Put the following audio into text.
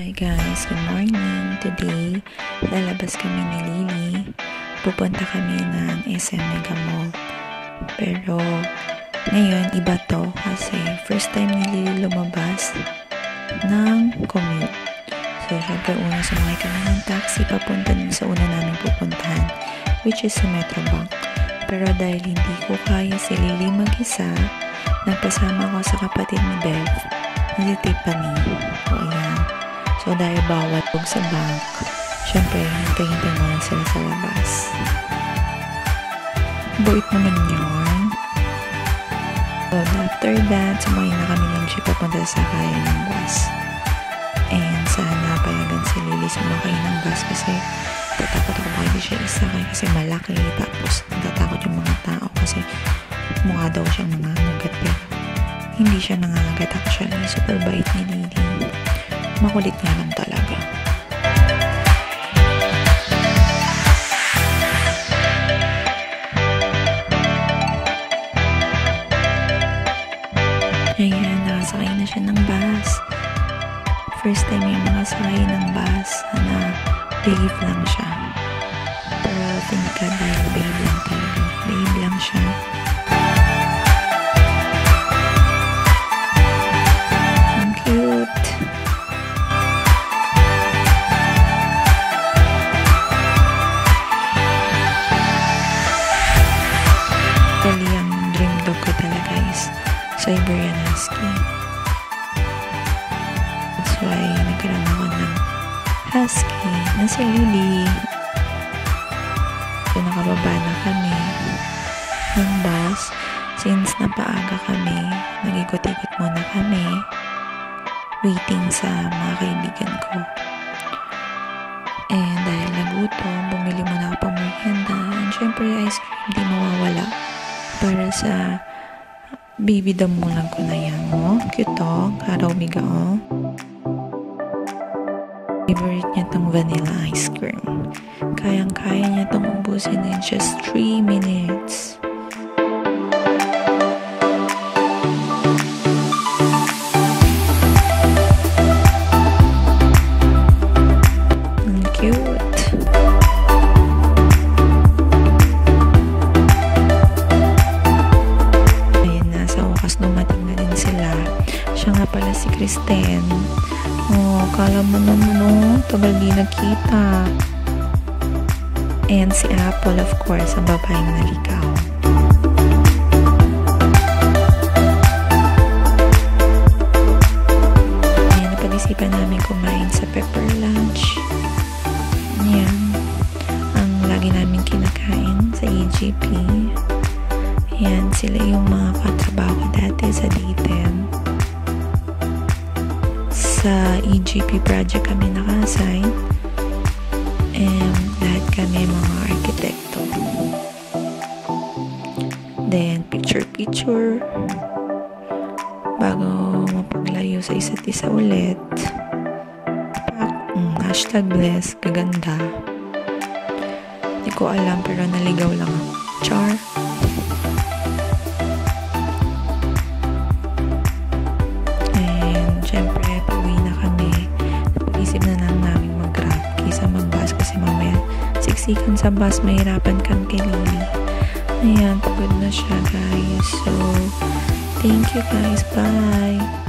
Hi guys, good morning! Today, lalabas kami ni Lili. Pupunta kami ng SM Megamall. Pero, ngayon, iba to kasi first time ni Lili lumabas ng commute. So, syempre, una sumakay kami ng taxi papunta din sa una namin pupuntahan, which is sa Metro Bank. Pero dahil hindi ko kaya si Lili mag-isa, nagpasama ko sa kapatid ni Bev na si Tiffany. So, ayan. So, dahil bawat pag sa bank, syempre, hintay-hintay mo lang sila sa labas. Buit naman yun. So, after that, sumayin na kami ng jeep papunta sa kaya ng bus. And sana payagan si Lili sumakay ng bus kasi tatakot ako baka hindi siya isakay kasi malaki. Tapos, natatakot yung mga tao kasi mukha daw siyang nangangagat. Hindi siya nangangagat actually. Super bait ni Lili. Makulit nga lang talaga. Ayan, nakasakay na siya ng bus. First time yung nakasakay ng bus na babe lang siya. Pero think ka dahil babe lang talaga. Babe lang siya. Ang cute! Siberian Husky. That's why nagkaroon ako ng Husky na si Lili. So, nakababa na kami ng bus. Since napaaga kami, nag-ikot-ikot muna kami waiting sa mga kaibigan ko. And dahil nagutom, bumili muna ako pang merienda. And syempre, ice cream di mawawala para sa baby damulan ko na yan, oh. Cute, oh. Karaomiga, oh. Favorite niya tong vanilla ice cream. Kayang-kaya niya tong ubusin in just 3 minutes. Ang cute. Si Kristen. Oh, kala mo naman, no? Tagal di nakita. And si Apple, of course, ang babaeng naligaw. Ayan, napag-isipan namin kumain sa Pepper Lunch. Ayan. Ang lagi namin kinakain sa EGP. Ayan, sila yung mga katrabaho dati sa DTEM. Sa EGP project kami nakasign and lahat kami mga arkitekto. Then picture bago mapaglayo sa isa't isa ulit. Hashtag bless, kaganda. Hindi ko alam pero naligaw lang ako. Char. Siksikan sa bus, mahirapan kami kay Lili. Ayan, pagod na siya guys. So, thank you guys. Bye!